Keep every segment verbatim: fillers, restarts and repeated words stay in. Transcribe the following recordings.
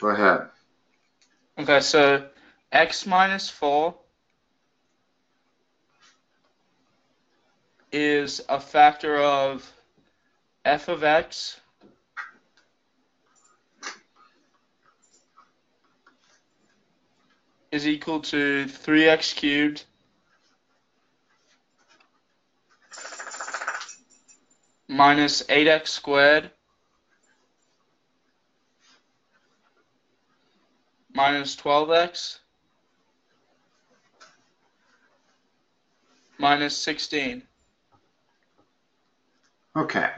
Go ahead. Okay, so x minus four is a factor of f of x is equal to three x cubed minus eight x squared minus twelve x minus sixteen. Okay.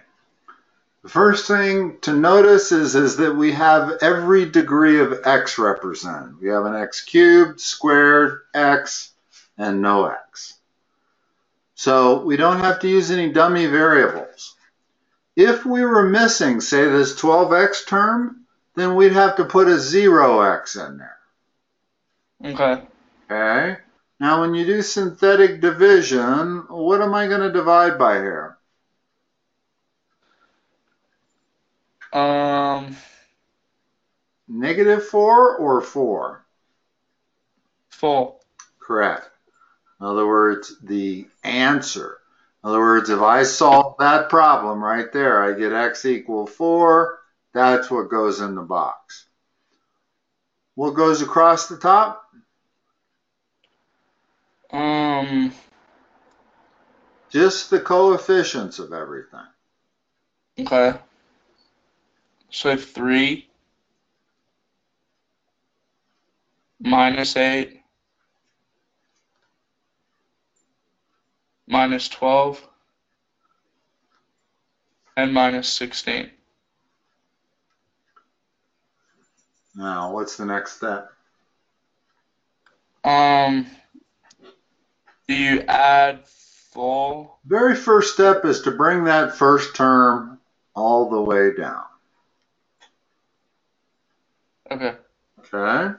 The first thing to notice is, is that we have every degree of x represented. We have an x cubed, squared, x, and no x. So we don't have to use any dummy variables. If we were missing, say, this twelve x term, then we'd have to put a zero x in there. Okay. Okay. Now when you do synthetic division, what am I going to divide by here? Um, negative four or four? four. Correct. In other words, the answer. In other words, if I solve that problem right there, I get x equal four. That's what goes in the box. What goes across the top? Um, just the coefficients of everything. Okay. So three minus eight minus twelve and minus sixteen. Now, what's the next step? Um, do you add four? Very first step is to bring that first term all the way down. Okay. Okay.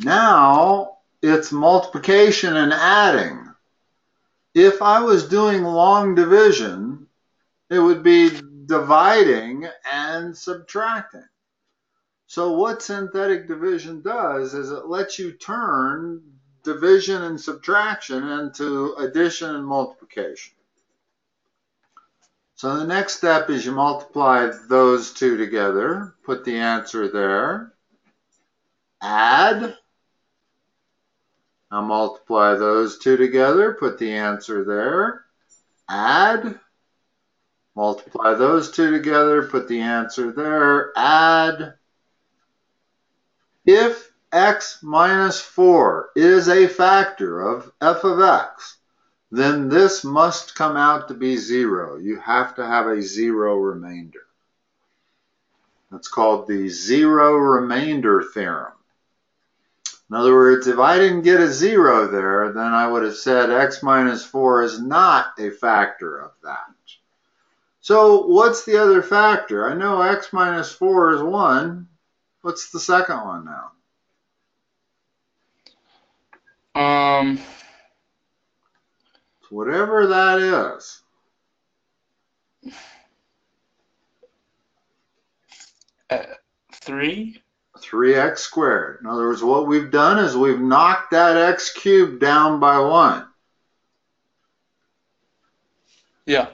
Now it's multiplication and adding. If I was doing long division, it would be dividing and subtracting. So what synthetic division does is it lets you turn division and subtraction into addition and multiplication. So the next step is you multiply those two together, put the answer there, add. Now multiply those two together, put the answer there, add. Multiply those two together, put the answer there, add. If x minus four is a factor of f of x, then this must come out to be zero. You have to have a zero remainder. That's called the zero remainder theorem. In other words, if I didn't get a zero there, then I would have said x minus four is not a factor of that. So what's the other factor? I know x minus four is one. What's the second one now? Um... Whatever that is. Uh, three? three x squared. In other words, what we've done is we've knocked that x cubed down by one. Yeah.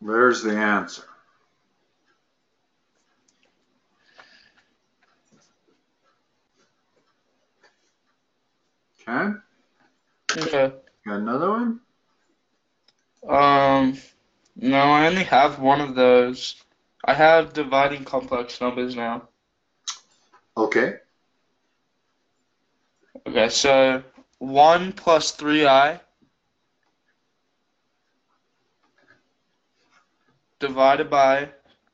There's the answer. Okay. Okay. Got another one? Um, no, I only have one of those. I have dividing complex numbers now. Okay. Okay, so one plus three i divided by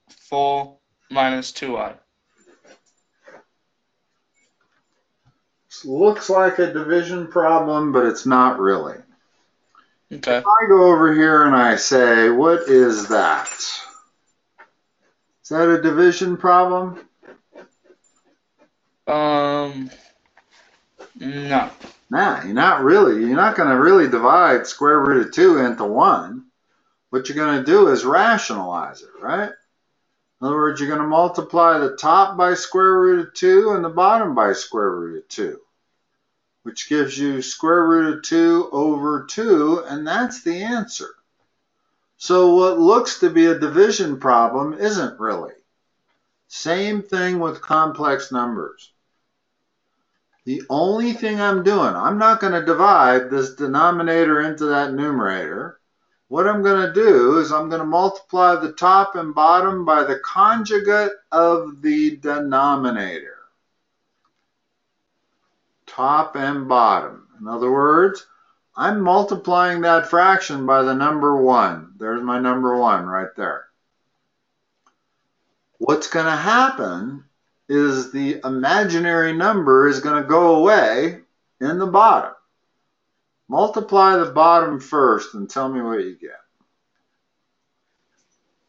four minus two i. Looks like a division problem, but it's not really. Okay. If I go over here and I say, what is that? Is that a division problem? Um, no. Nah, you're not really. You're not going to really divide square root of two into one. What you're going to do is rationalize it, right? In other words, you're going to multiply the top by square root of two and the bottom by square root of two, which gives you square root of two over two, and that's the answer. So what looks to be a division problem isn't really. Same thing with complex numbers. The only thing I'm doing, I'm not going to divide this denominator into that numerator. What I'm going to do is I'm going to multiply the top and bottom by the conjugate of the denominator. Top and bottom. In other words, I'm multiplying that fraction by the number one. There's my number one right there. What's going to happen is the imaginary number is going to go away in the bottom. Multiply the bottom first and tell me what you get.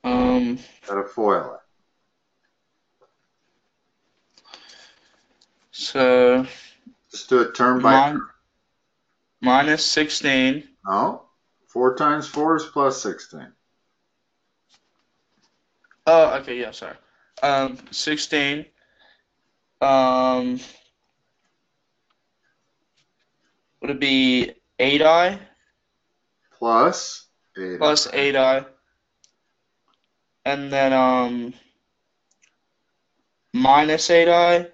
Um, Gotta foil it. So just do it turn by turn. Minus sixteen. No. Four times four is plus sixteen. Oh, okay, yeah, sorry. Um sixteen. Um would it be eight i? Plus eight i. Plus eight i. And then um minus eight i.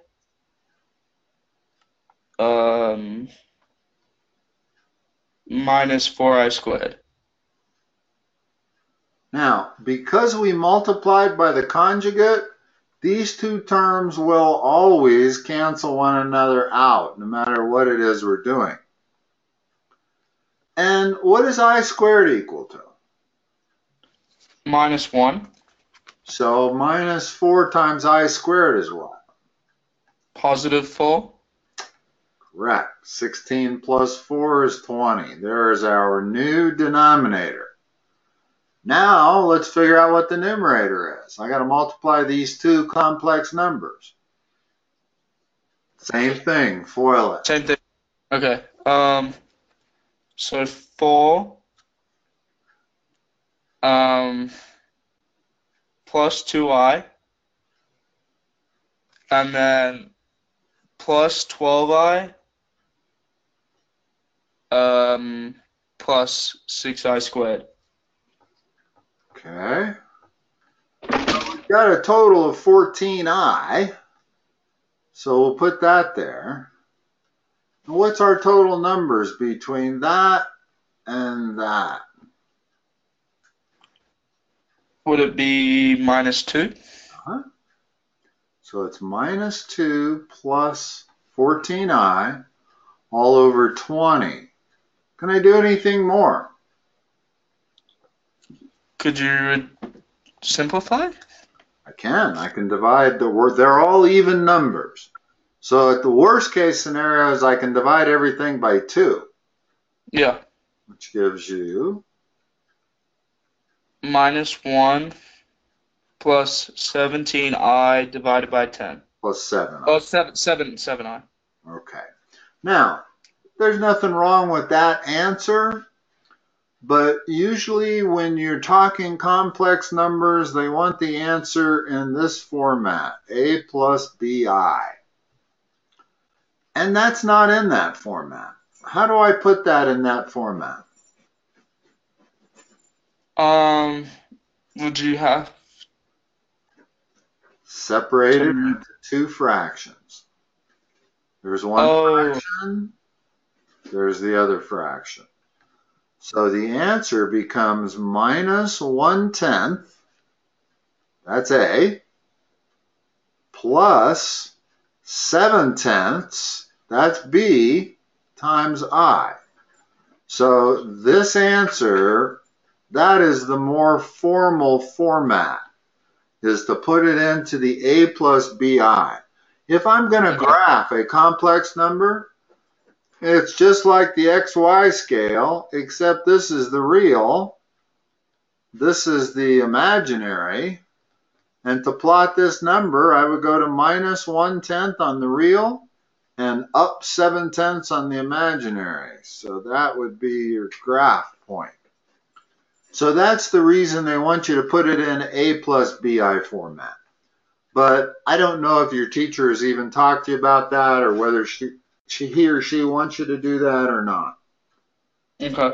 Um minus four i squared. Now, because we multiplied by the conjugate, these two terms will always cancel one another out, no matter what it is we're doing. And what is I squared equal to? Minus one. So minus four times I squared is what? Positive four. Correct. sixteen plus four is twenty. There is our new denominator. Now, let's figure out what the numerator is. I got to multiply these two complex numbers. Same thing, foil it. Same thing. Okay. Um, so four um, plus two i, and then plus twelve i, um, plus six i squared. Okay, so we've got a total of fourteen i, so we'll put that there. And what's our total numbers between that and that? Would it be minus two? Uh-huh. So it's minus two plus fourteen i all over twenty. Can I do anything more? Could you simplify? I can. I can divide the word. They're all even numbers. So at the worst case scenario is I can divide everything by two. Yeah. Which gives you? Minus one plus seventeen i divided by ten. Plus seven i. Oh, seven, seven, seven i. Okay. Now, there's nothing wrong with that answer. But usually when you're talking complex numbers, they want the answer in this format, A plus B i. And that's not in that format. How do I put that in that format? Um, would you have? Separated into two fractions. There's one oh. fraction, there's the other fraction. So the answer becomes minus one tenth, that's A, plus seven tenths, that's B, times I. So this answer, that is the more formal format, is to put it into the A plus B i. If I'm going to graph a complex number, it's just like the X Y scale, except this is the real, this is the imaginary, and to plot this number, I would go to minus one tenth on the real and up seven tenths on the imaginary. So that would be your graph point. So that's the reason they want you to put it in A plus B I format. But I don't know if your teacher has even talked to you about that or whether she, she he or she wants you to do that or not. Okay.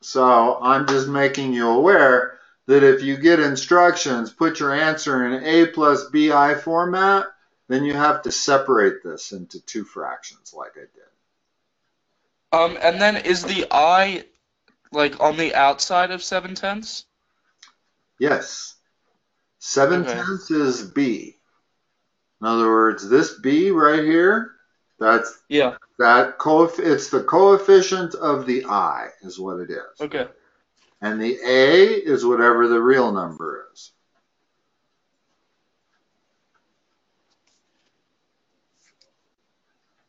So I'm just making you aware that if you get instructions, put your answer in A plus B I format, then you have to separate this into two fractions like I did. Um, and then is the I like on the outside of seven tenths? Yes. Seven okay. tenths is B. In other words, this B right here, that's yeah. that co it's the coefficient of the I is what it is. Okay. And the A is whatever the real number is.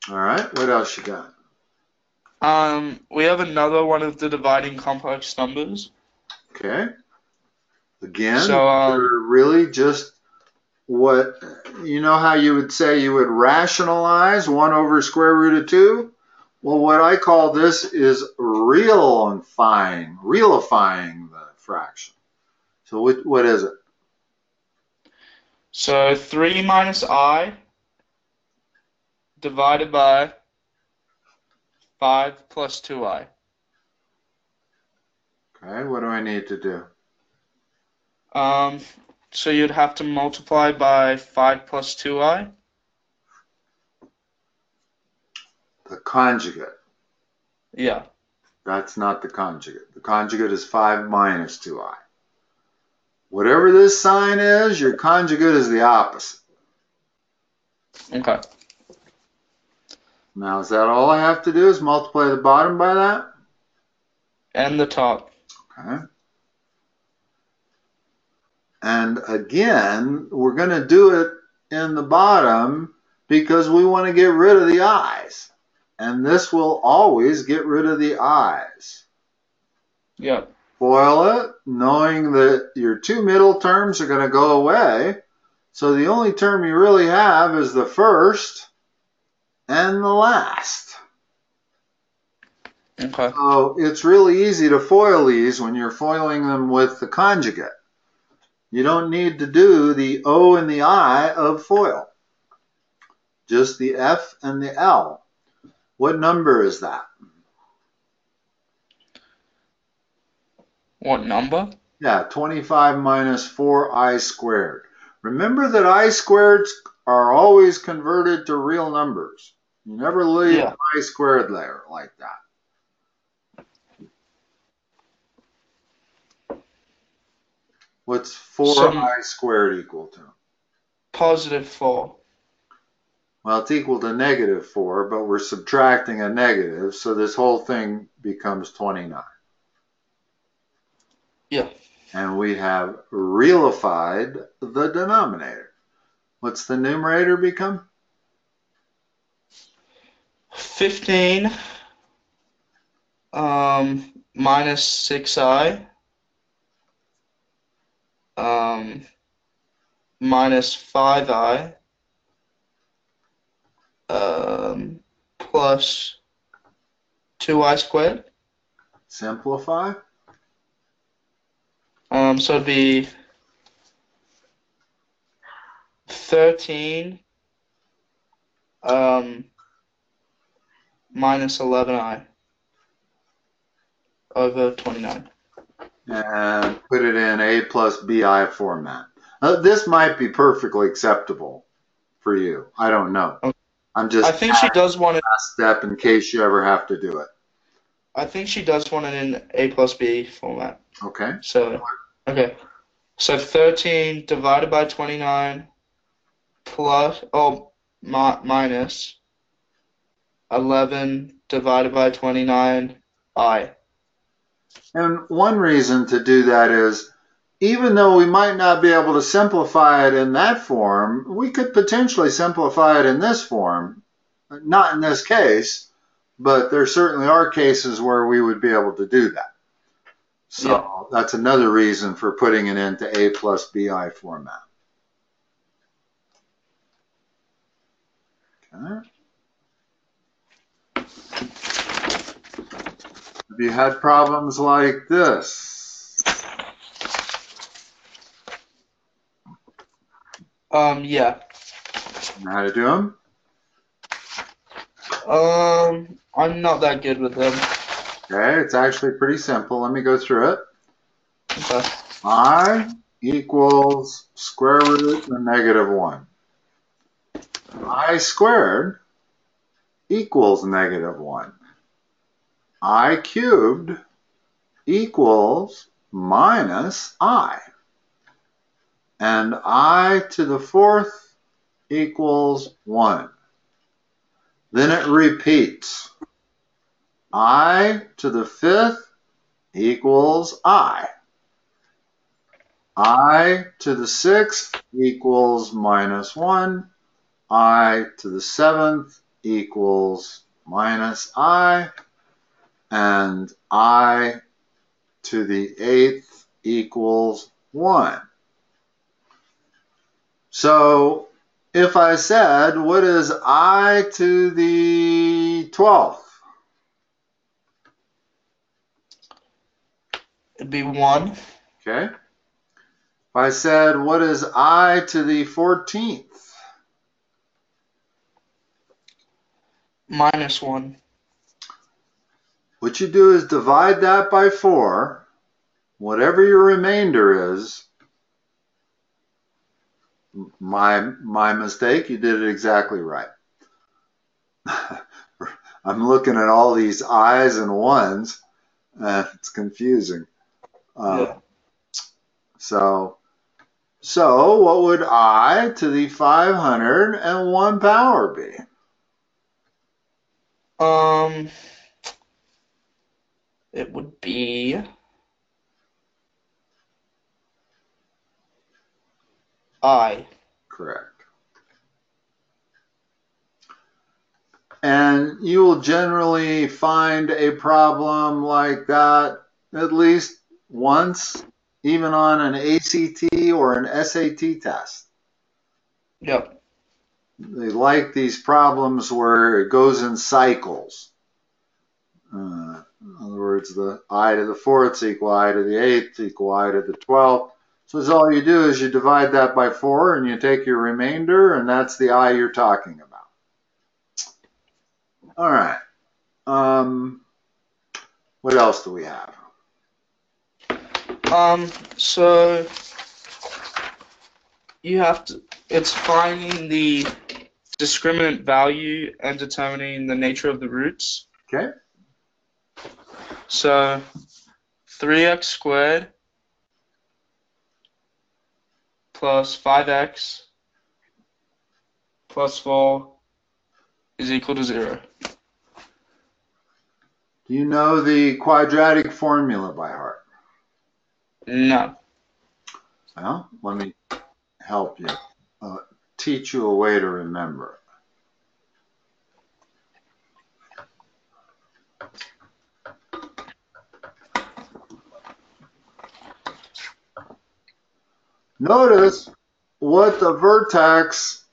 All right, what else you got? Um, we have another one of the dividing complex numbers. Okay. Again, so, um, they're really just what, you know how you would say you would rationalize one over square root of two? Well, what I call this is realifying, realifying the fraction. So what, what is it? So three minus I divided by five plus two i. Okay, what do I need to do? Um, so you'd have to multiply by five plus two i. The conjugate. Yeah. That's not the conjugate. The conjugate is five minus two i. Whatever this sign is, your conjugate is the opposite. Okay. Now, is that all I have to do is multiply the bottom by that? And the top. Okay. And again, we're going to do it in the bottom because we want to get rid of the i's. And this will always get rid of the i's. Yep. Boil it, knowing that your two middle terms are going to go away. So the only term you really have is the first and the last. Okay. So it's really easy to foil these when you're foiling them with the conjugate. You don't need to do the O and the I of FOIL, just the F and the L. What number is that? What number? Yeah, twenty-five minus four i squared. Remember that I squareds are always converted to real numbers. You never leave yeah. I squared there like that. What's four so, I squared equal to? Positive four. Well, it's equal to negative four, but we're subtracting a negative, so this whole thing becomes twenty-nine. Yeah. And we have realified the denominator. What's the numerator become? fifteen um, minus six i. Um, minus five i um, plus two i squared. Simplify. Um, so it'd be thirteen um, minus eleven i over twenty-nine. And put it in A plus B I format. Uh, this might be perfectly acceptable for you. I don't know. Okay. I'm just. I think she does want it. Last step in case you ever have to do it. I think she does want it in A plus B format. Okay. So okay. So thirteen divided by twenty-nine plus oh mi minus eleven divided by twenty-nine I. And one reason to do that is, even though we might not be able to simplify it in that form, we could potentially simplify it in this form. Not in this case, but there certainly are cases where we would be able to do that. So yeah. that's another reason for putting it into A plus B I format. Okay. Have you had problems like this? Um, yeah. You know how to do them? Um, I'm not that good with them. Okay, it's actually pretty simple. Let me go through it. Okay. I equals square root of negative one. I squared equals negative one. I cubed equals minus I. And I to the fourth equals one. Then it repeats. I to the fifth equals I. I to the sixth equals minus one. I to the seventh equals minus I. And I to the eighth equals one. So if I said, what is I to the twelfth? It'd be one. Okay. If I said, what is I to the fourteenth? Minus one. What you do is divide that by four. Whatever your remainder is, my my mistake, you did it exactly right. I'm looking at all these I's and ones. Uh, it's confusing. Uh, yeah. So, so what would I to the five hundred and one power be? Um, it would be I. Correct. And you will generally find a problem like that at least once, even on an A C T or an S A T test. Yep. They like these problems where it goes in cycles. Uh, in other words, the I to the fourth equal I to the eighth equal I to the twelfth. So that's all you do is you divide that by four and you take your remainder, and that's the I you're talking about. All right. Um, what else do we have? Um, so you have to, it's finding the discriminant value and determining the nature of the roots. Okay. So three x squared plus five x plus four is equal to zero. Do you know the quadratic formula by heart? No. Well, let me help you, uh, teach you a way to remember. Notice what the vertex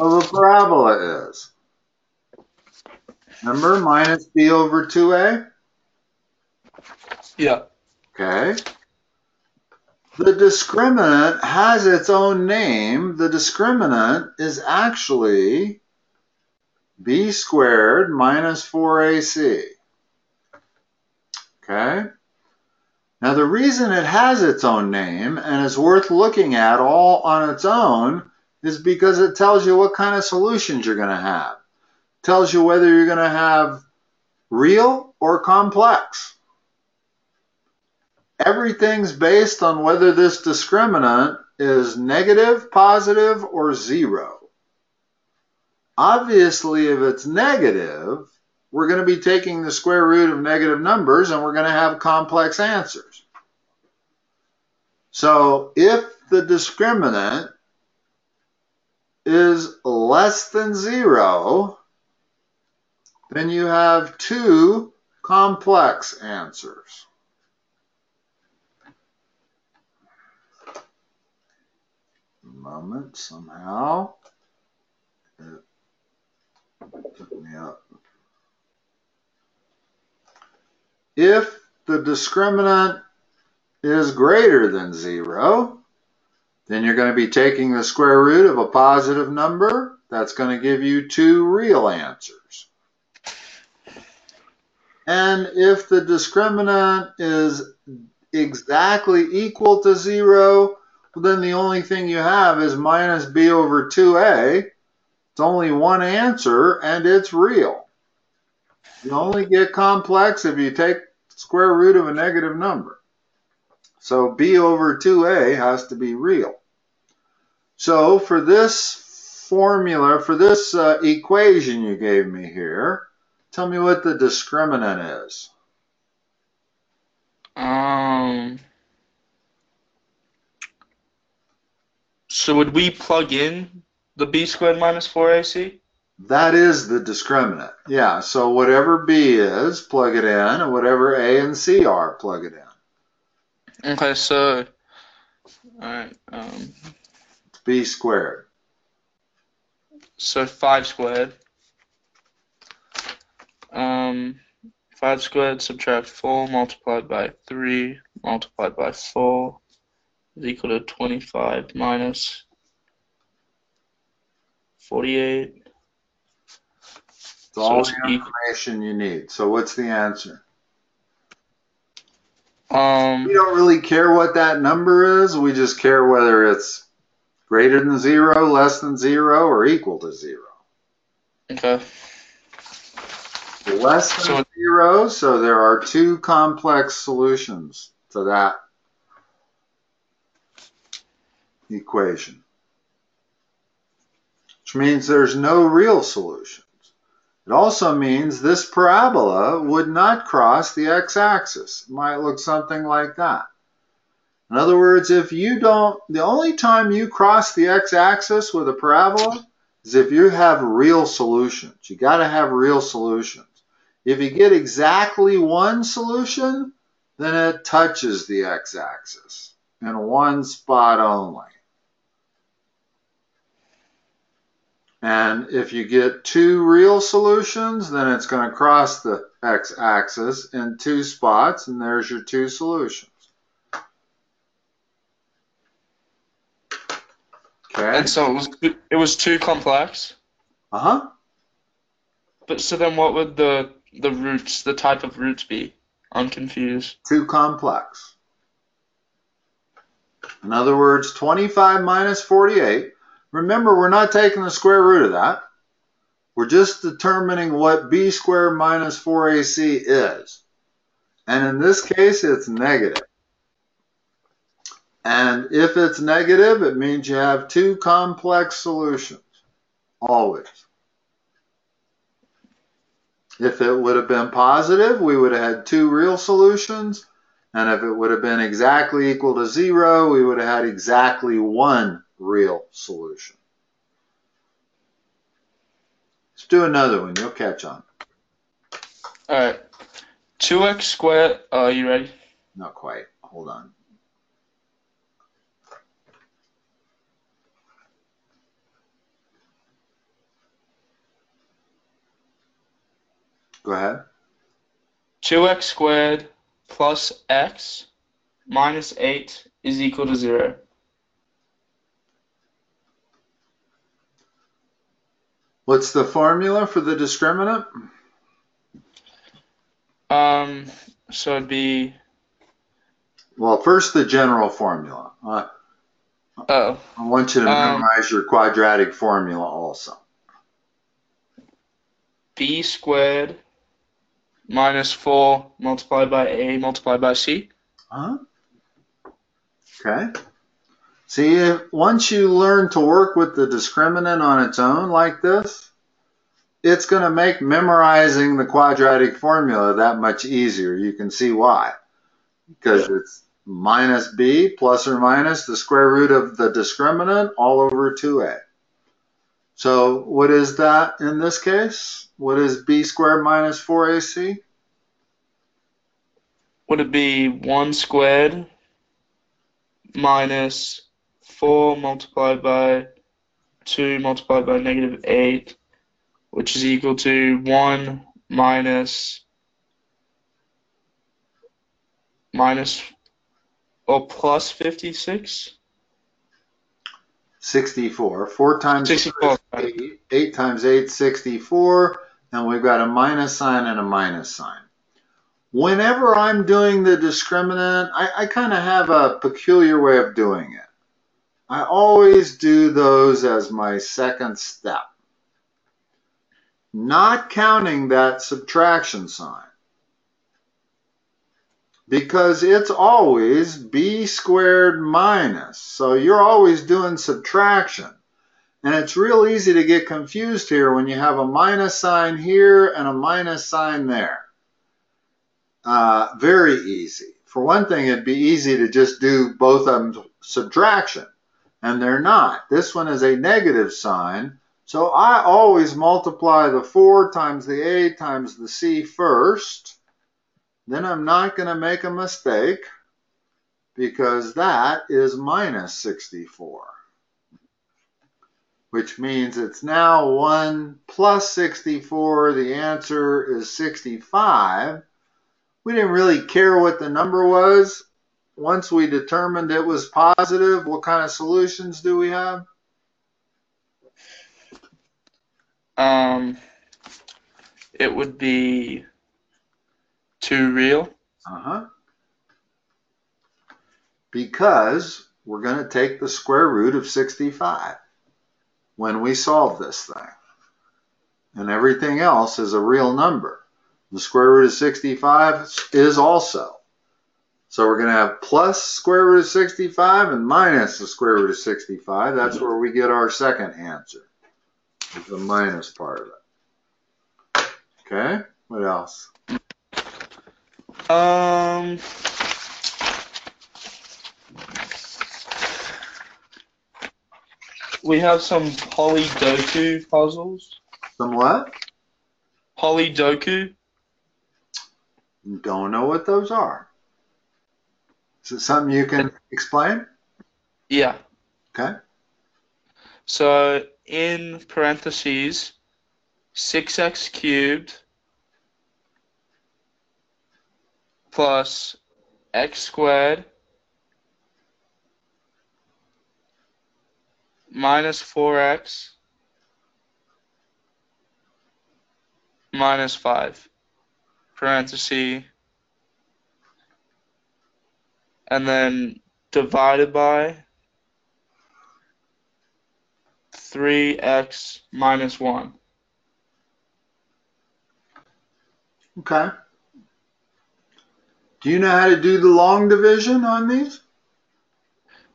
of a parabola is. Remember, minus b over two a? Yeah. Okay. The discriminant has its own name. The discriminant is actually b squared minus four a c. Okay. Now, the reason it has its own name and is worth looking at all on its own is because it tells you what kind of solutions you're going to have. It tells you whether you're going to have real or complex. Everything's based on whether this discriminant is negative, positive, or zero. Obviously, if it's negative, we're going to be taking the square root of negative numbers and we're going to have complex answers. So if the discriminant is less than zero, then you have two complex answers. A moment, somehow it took me up. If the discriminant is greater than zero, Then you're going to be taking the square root of a positive number. That's going to give you two real answers. And if the discriminant is exactly equal to zero, then the only thing you have is minus b over two a. It's only one answer, and it's real. You only get complex if you take square root of a negative number. So b over two a has to be real. So for this formula, for this uh, equation you gave me here, tell me what the discriminant is. Um. So would we plug in the b squared minus four a c? That is the discriminant. Yeah, so whatever b is, plug it in, and whatever a and c are, plug it in. Okay, so, all right. Um, b squared. So five squared. Um, five squared subtract four multiplied by three multiplied by four is equal to twenty-five minus forty-eight. So all the information you need. So what's the answer? Um, we don't really care what that number is. We just care whether it's greater than zero, less than zero, or equal to zero. Okay. Less than so, zero, so there are two complex solutions to that equation, which means there's no real solution. It also means this parabola would not cross the x-axis. It might look something like that. In other words, if you don't, the only time you cross the x-axis with a parabola is if you have real solutions. You got to have real solutions. If you get exactly one solution, then it touches the x-axis in one spot only. And if you get two real solutions, then it's going to cross the x-axis in two spots, and there's your two solutions. Okay. And so it was, it was too complex? Uh-huh. But so then what would the, the roots, the type of roots be? I'm confused. Too complex. In other words, twenty-five minus forty-eight. Remember, we're not taking the square root of that. We're just determining what b squared minus four a c is. And in this case, it's negative. And if it's negative, it means you have two complex solutions, always. If it would have been positive, we would have had two real solutions. And if it would have been exactly equal to zero, we would have had exactly one real solution. Let's do another one. You'll catch on. All right. two x squared. Are you ready? Not quite. Hold on. Go ahead. two x squared plus x minus eight is equal to zero. What's the formula for the discriminant? Um, so it'd be... Well, first the general formula. Uh, oh. I want you to um, memorize your quadratic formula also. B squared minus four multiplied by A multiplied by C. Uh-huh. Okay. See, if, once you learn to work with the discriminant on its own like this, it's going to make memorizing the quadratic formula that much easier. You can see why. Because it's minus b plus or minus the square root of the discriminant all over two a. So what is that in this case? What is b squared minus four a c? Would it be one squared minus four multiplied by two multiplied by negative eight, which is equal to one minus minus or plus fifty-six. sixty-four. Four times sixty-four. Eight, eight times eight, sixty-four. And we've got a minus sign and a minus sign. Whenever I'm doing the discriminant, I, I kind of have a peculiar way of doing it. I always do those as my second step, not counting that subtraction sign, because it's always b squared minus. So you're always doing subtraction. And it's real easy to get confused here when you have a minus sign here and a minus sign there. Uh, very easy. For one thing, it'd be easy to just do both of them subtraction, and they're not. This one is a negative sign, so I always multiply the four times the a times the c first. Then I'm not going to make a mistake, because that is minus sixty-four, which means it's now one plus sixty-four. The answer is sixty-five. We didn't really care what the number was. Once we determined it was positive, what kind of solutions do we have? Um, it would be two real. Uh-huh. Because we're going to take the square root of sixty-five when we solve this thing. And everything else is a real number. The square root of sixty-five is also. So we're going to have plus square root of sixty-five and minus the square root of sixty-five. That's where we get our second answer, is the minus part of it. Okay, what else? Um, we have some Polydoku puzzles. Some what? Polydoku. Don't know what those are. Is it something you can explain? Yeah. Okay. So in parentheses, six x cubed plus x squared minus four x minus five. Parenthesis, and then divided by three x minus one. Okay. Do you know how to do the long division on these?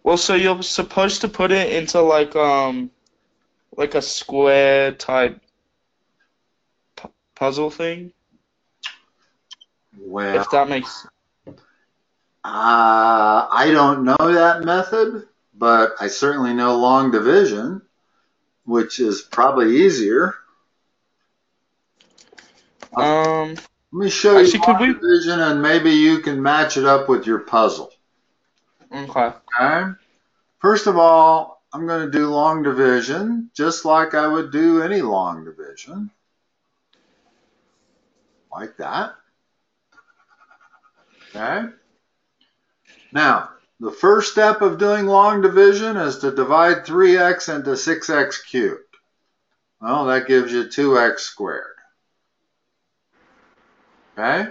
Well, so you're supposed to put it into like um, like a square type p puzzle thing. Well, if that makes sense. Uh, I don't know that method, but I certainly know long division, which is probably easier. Um, Let me show actually, you long could we... division, and maybe you can match it up with your puzzle. Okay. Okay. First of all, I'm going to do long division, just like I would do any long division. Like that. Okay. Now, the first step of doing long division is to divide three x into six x cubed. Well, that gives you two x squared. Okay?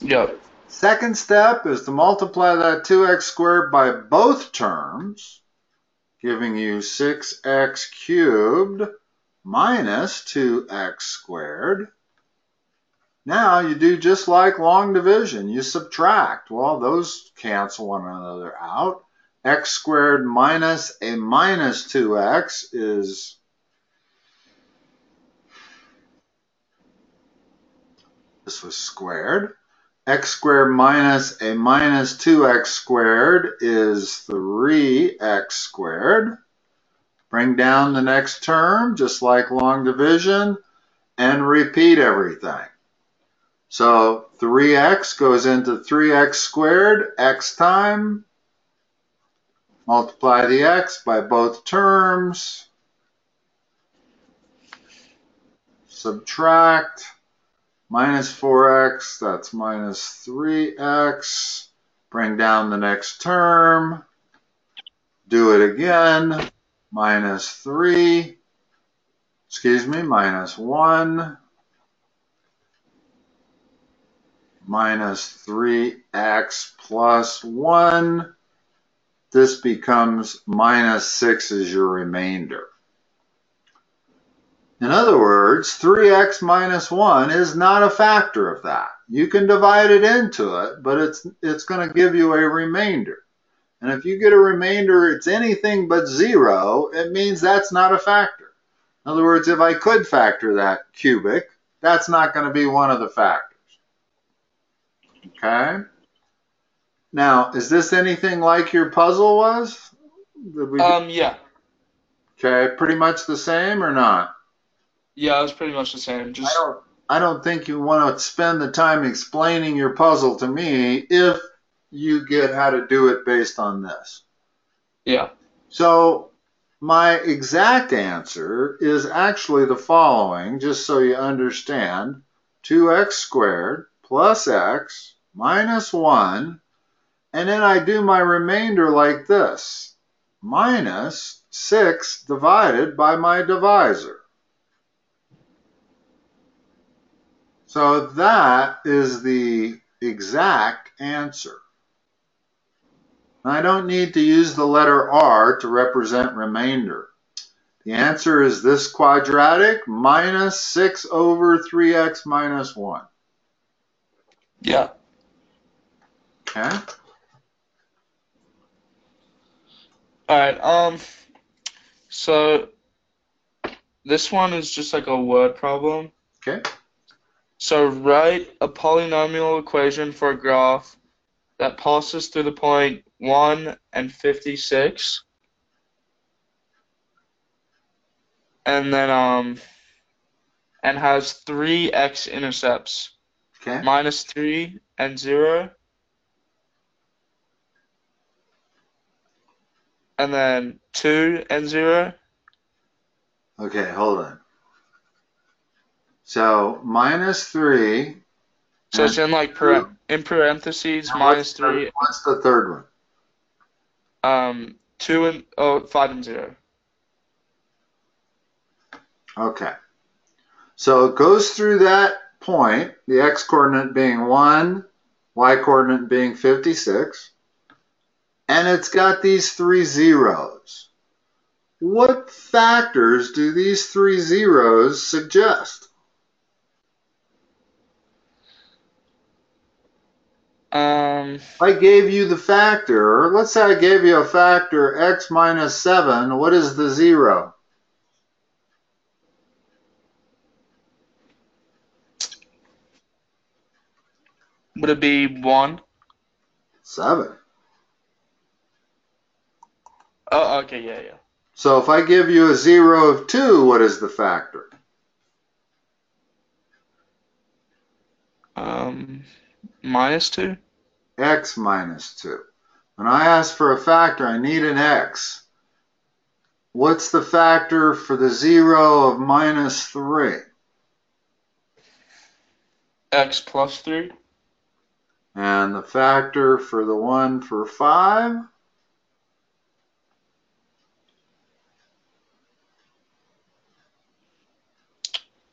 Yep. Second step is to multiply that two x squared by both terms, giving you six x cubed minus two x squared. Now you do just like long division. You subtract. Well, those cancel one another out. X squared minus a minus two x is this was squared. X squared minus a minus two x squared is three x squared. Bring down the next term, just like long division, and repeat everything. So three x goes into three x squared, x time. Multiply the x by both terms. Subtract. Minus four x, that's minus three x. Bring down the next term. Do it again. minus three, excuse me, minus one, minus three x plus one. This becomes minus six as your remainder. In other words, three x minus one is not a factor of that. You can divide it into it, but it's, it's going to give you a remainder. And if you get a remainder, it's anything but zero, it means that's not a factor. In other words, if I could factor that cubic, that's not going to be one of the factors. Okay? Now, is this anything like your puzzle was? Did we um, yeah. Okay, pretty much the same or not? Yeah, it was pretty much the same. Just I don't, I don't think you want to spend the time explaining your puzzle to me if you get how to do it based on this. Yeah. So my exact answer is actually the following, just so you understand. two x squared plus x minus one, and then I do my remainder like this, minus six divided by my divisor. So that is the exact answer. I don't need to use the letter R to represent remainder. The answer is this quadratic minus six over three x minus one. Yeah. Okay. All right. Um. So this one is just like a word problem. Okay. So write a polynomial equation for a graph that passes through the point one and fifty-six, and then um, and has three x-intercepts, okay, minus three and zero, and then two and zero. Okay, hold on. So minus three. So it's in like par in parentheses now minus what's three. The, what's the third one? Um, two and oh, five and zero. Okay. So it goes through that point, the x coordinate being one, y coordinate being fifty-six, and it's got these three zeros. What factors do these three zeros suggest? Um, I gave you the factor. Let's say I gave you a factor x minus seven. What is the zero? Would it be one? seven. Oh, okay, yeah, yeah. So if I give you a zero of two, what is the factor? Um, minus two? X minus two. When I ask for a factor, I need an x. What's the factor for the zero of minus three? X plus three. And the factor for the one for five?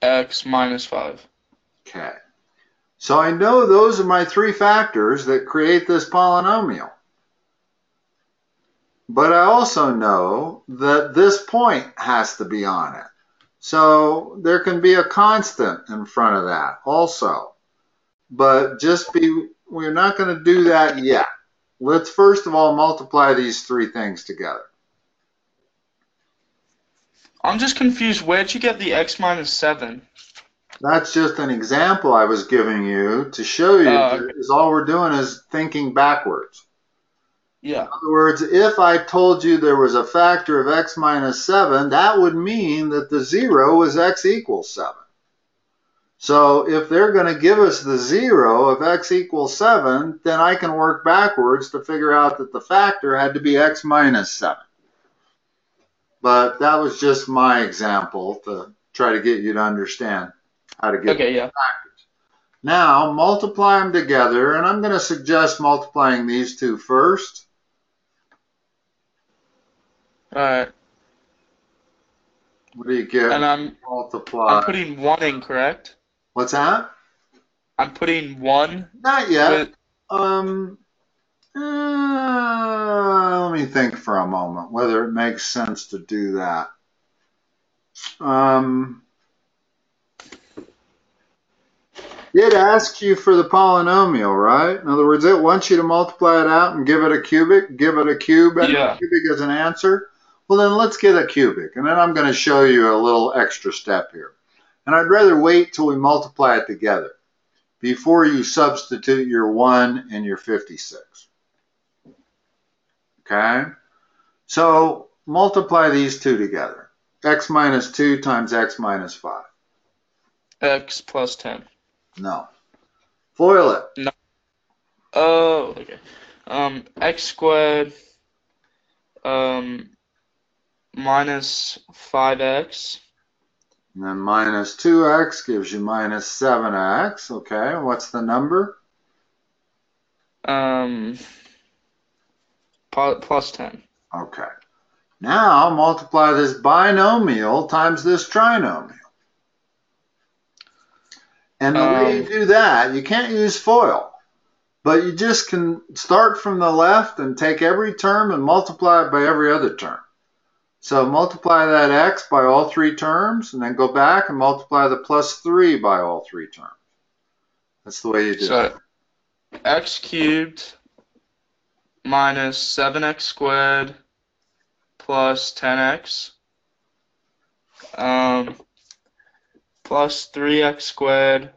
X minus five. Okay. So I know those are my three factors that create this polynomial. But I also know that this point has to be on it. So there can be a constant in front of that also. But just be, we're not going to do that yet. Let's first of all multiply these three things together. I'm just confused. Where'd you get the x minus seven? That's just an example I was giving you to show you uh, that is all we're doing is thinking backwards. Yeah. In other words, if I told you there was a factor of x minus seven, that would mean that the zero was x equals seven. So if they're going to give us the zero of x equals seven, then I can work backwards to figure out that the factor had to be x minus seven. But that was just my example to try to get you to understand how to get okay, yeah. factors. Now, multiply them together, and I'm going to suggest multiplying these two first. All right. What do you get? And I'm, multiply. I'm putting one in, correct? What's that? I'm putting one. Not yet. With... Um, uh, let me think for a moment whether it makes sense to do that. Um, it asks you for the polynomial, right? In other words, it wants you to multiply it out and give it a cubic, give it a cube, and yeah. a cubic as an answer. Well, then let's get a cubic, and then I'm going to show you a little extra step here. And I'd rather wait till we multiply it together before you substitute your one and your fifty-six. Okay? So multiply these two together. X minus two times X minus five. X plus ten. No. Foil it. No. Oh, okay. Um, X squared um, minus five X. And then minus two X gives you minus seven X. Okay, what's the number? Um, plus ten. Okay. Now multiply this binomial times this trinomial. And the um, way you do that, you can't use FOIL, but you just can start from the left and take every term and multiply it by every other term. So multiply that X by all three terms, and then go back and multiply the plus three by all three terms. That's the way you do so, it. X cubed minus seven X squared plus ten X um, plus three X squared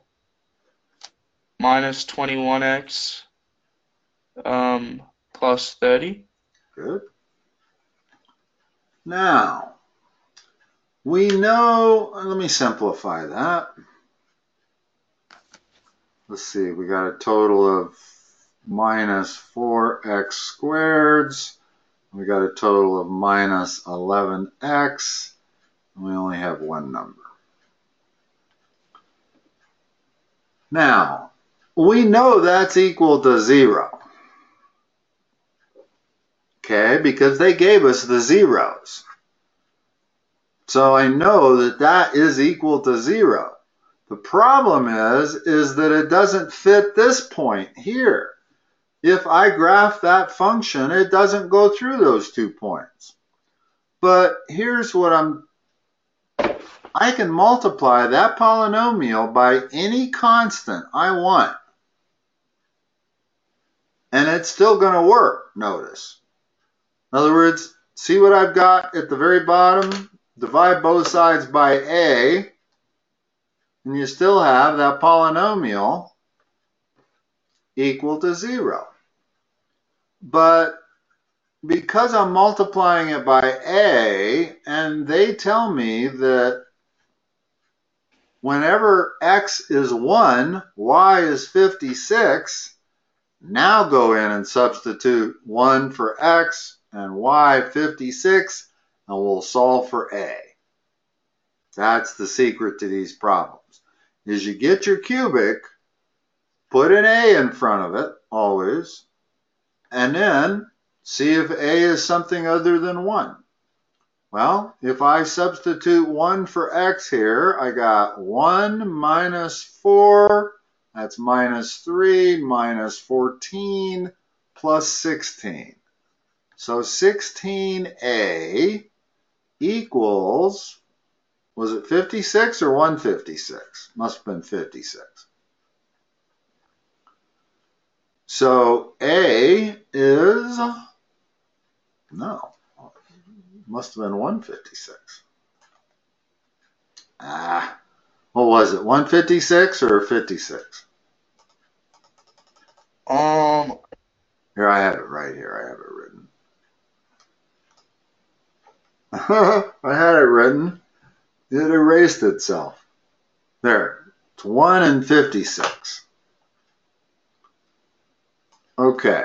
minus twenty-one X um, plus thirty. Good. Now, we know, let me simplify that. Let's see, we got a total of minus four X squareds. We got a total of minus eleven X. And we only have one number. Now, we know that's equal to zero. Okay, because they gave us the zeros. So I know that that is equal to zero. The problem is, is that it doesn't fit this point here. If I graph that function, it doesn't go through those two points. But here's what I'm, I can multiply that polynomial by any constant I want. And it's still going to work, notice. In other words, see what I've got at the very bottom? Divide both sides by A, and you still have that polynomial equal to zero. But because I'm multiplying it by A, and they tell me that whenever X is one, Y is fifty-six, now go in and substitute one for X, and Y fifty-six, and we'll solve for A. That's the secret to these problems, is you get your cubic, put an A in front of it, always, and then see if A is something other than one. Well, if I substitute one for X here, I got one minus four, that's minus three, minus fourteen, plus sixteen. So sixteen A equals, was it fifty-six or one fifty-six? Must have been fifty-six. So A is, no, must have been one fifty-six. Ah, what was it, one fifty-six or fifty-six? Um, here, I have it right here, I have it written. I had it written. It erased itself. There. It's one and fifty-six. Okay.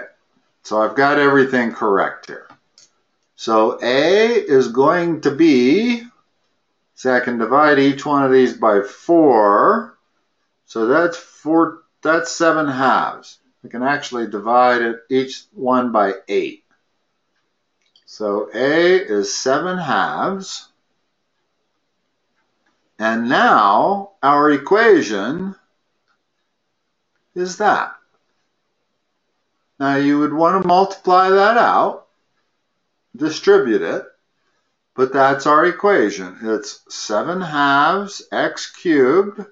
So I've got everything correct here. So A is going to be, so I can divide each one of these by four. So that's four, that's seven halves. I can actually divide it each one by eight. So A is seven halves, And now our equation is that. Now you would want to multiply that out, distribute it, but that's our equation. It's seven halves x cubed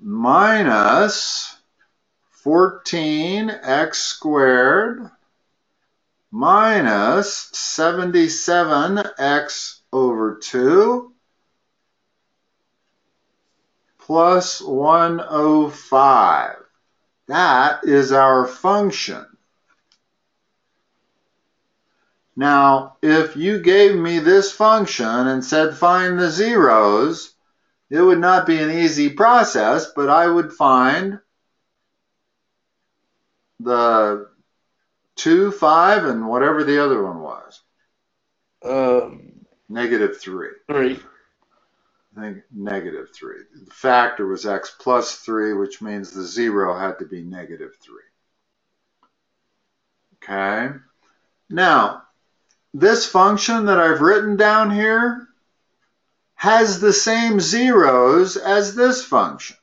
minus fourteen x squared minus seventy-seven x over two plus one hundred five. That is our function. Now, if you gave me this function and said find the zeros, it would not be an easy process, but I would find the two, five, and whatever the other one was. Um, negative three. Three. I think negative three. The factor was x plus three, which means the zero had to be negative three. Okay. Now, this function that I've written down here has the same zeros as this function,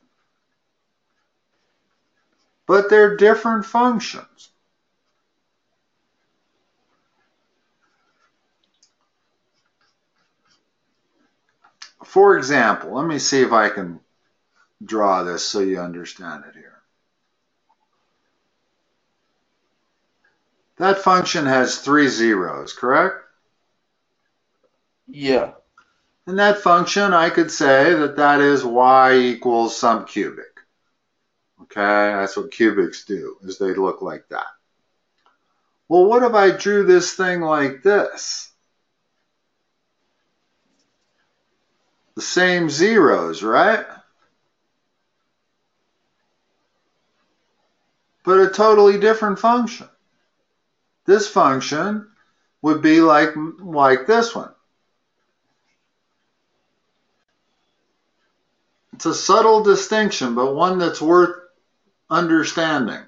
but they're different functions. For example, let me see if I can draw this so you understand it here. That function has three zeros, correct? Yeah. And that function, I could say that that is y equals some cubic. Okay, that's what cubics do, is they look like that. Well, what if I drew this thing like this? The same zeros, right? But a totally different function. This function would be like, like this one. It's a subtle distinction, but one that's worth understanding.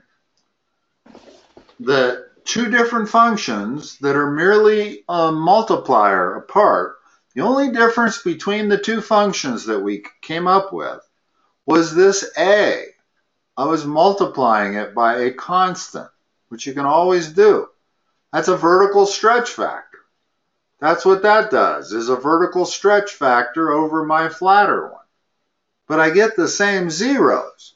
That two different functions that are merely a multiplier apart. The only difference between the two functions that we came up with was this a. I was multiplying it by a constant, which you can always do. That's a vertical stretch factor. That's what that does, is a vertical stretch factor over my flatter one. But I get the same zeros.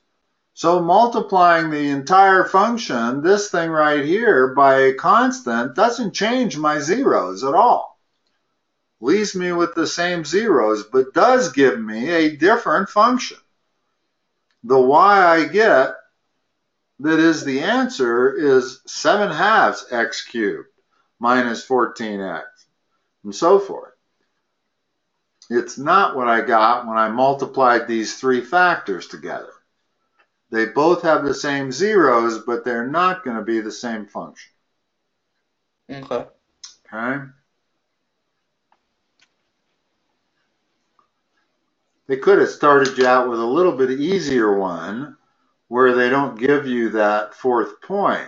So multiplying the entire function, this thing right here, by a constant doesn't change my zeros at all. Leaves me with the same zeros, but does give me a different function. The y I get that is the answer is seven halves x cubed minus fourteen x, and so forth. It's not what I got when I multiplied these three factors together. They both have the same zeros, but they're not going to be the same function. Okay. Okay? They could have started you out with a little bit easier one where they don't give you that fourth point.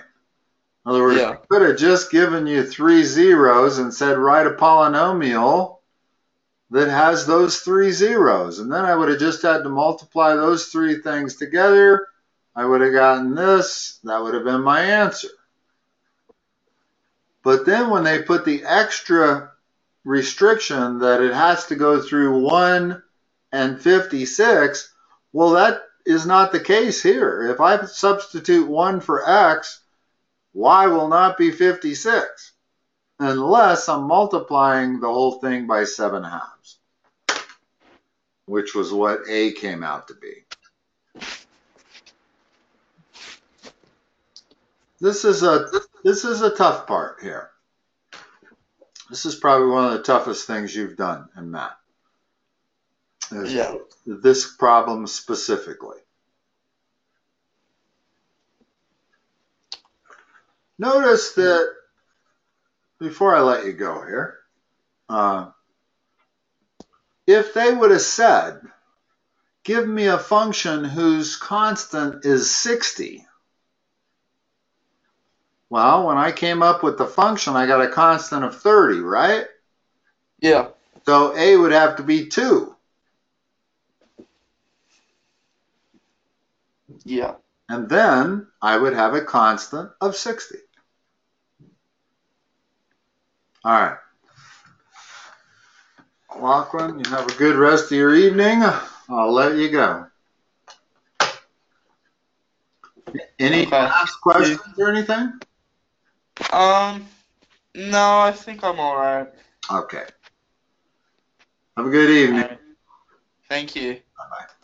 In other words, yeah. They could have just given you three zeros and said write a polynomial that has those three zeros. And then I would have just had to multiply those three things together. I would have gotten this. That would have been my answer. But then when they put the extra restriction that it has to go through one and fifty-six, well, that is not the case here. If I substitute one for x, y will not be fifty-six, unless I'm multiplying the whole thing by seven halves, which was what a came out to be. This is a, this is a tough part here. This is probably one of the toughest things you've done in math. Yeah. This problem specifically. Notice that, before I let you go here, uh, if they would have said, give me a function whose constant is sixty. Well, when I came up with the function, I got a constant of thirty, right? Yeah. So A would have to be two. Yeah. And then I would have a constant of sixty. All right. Lachlan, you have a good rest of your evening. I'll let you go. Any okay. last questions or anything? Um, no, I think I'm all right. Okay. Have a good evening. Right. Thank you. Bye-bye.